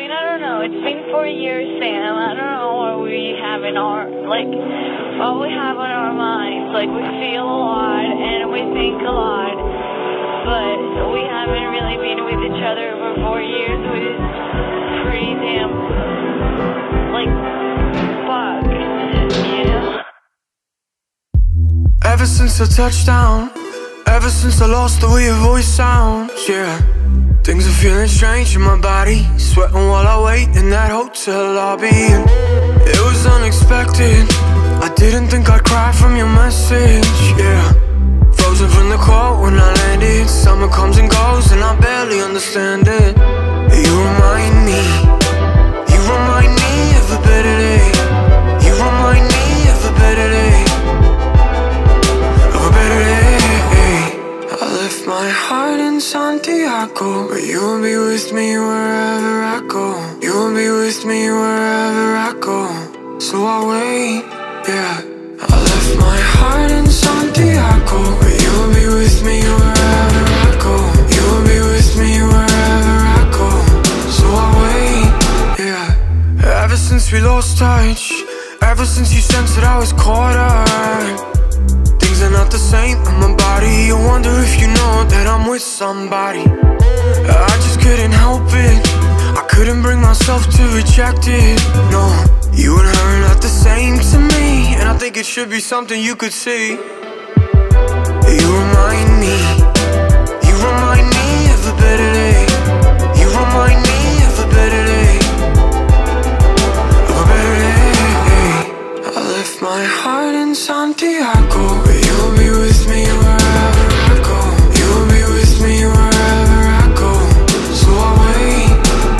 mean, I don't know. It's been 4 years, Sam. I don't know what we have in our, like, what we have on our minds. Like, we feel a lot and we think a lot, but we haven't really been with each other for 4 years, which is pretty damn, like, fuck, you know? Ever since I touched down, ever since I lost the way your voice sounds, yeah. Things are feeling strange in my body, sweating while I wait in that hotel lobby. And it was unexpected, I didn't think I'd cry from your message, yeah. Frozen from the cold when I landed, summer comes and goes and I barely understand it. You remind me of a better day. You remind me of a better day. Of a better day. I left my heart in Santiago, but you'll be with me wherever I go. You'll be with me wherever I go. So I'll wait, yeah. I left my heart in Santiago, but you'll be with me wherever I go. You'll be with me wherever I go. So I'll wait, yeah. Ever since we lost touch, ever since you sensed that I was caught up, things are not the same in my body. I wonder if you know that I'm with somebody. I just couldn't help it, I couldn't bring myself to reject it. No, you and her are not the same to me, and I think it should be something you could see. You remind me. You remind me of a better day. You remind me of a better day. Of a better day. I left my heart in Santiago, but you'll be with me wherever I go. You'll be with me wherever I go. So I'll wait,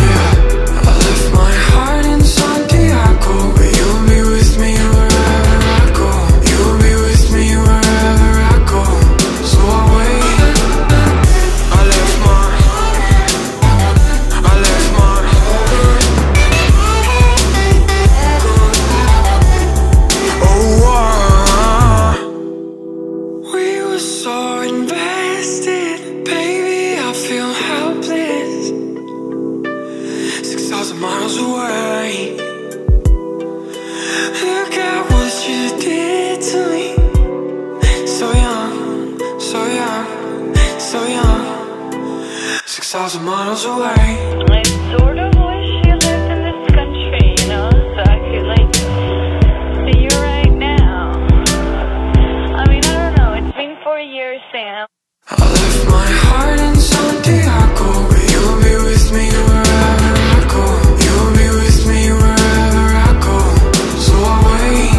yeah. I left my heart in Santiago, but you'll be with me wherever I go. You'll be with me wherever I go. So I'll wait. I left my oh, we were so invested, baby, I feel helpless. 6,000 miles away. Look at what you did to me. So young, so young, so young. 6,000 miles away. I sort of wish you lived in this country, you know, so I could, like, see you right now. I mean, I don't know. It's been 4 years, Sam. I left my heart in Santiago, but you'll be with me wherever I go. You'll be with me wherever I go. So I'll wait,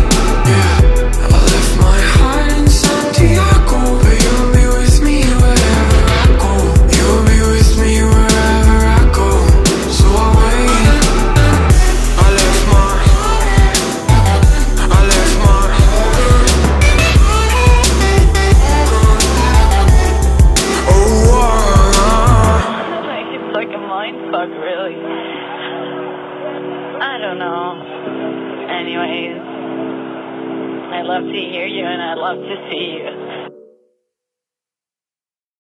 yeah. I left my heart in Santiago, but you'll be with me wherever I go. You'll be with me wherever I go. So I'll wait. I left my I left my oh, like, it's like a mindfuck, really. I don't know. Anyways, I'd love to hear you and I'd love to see you.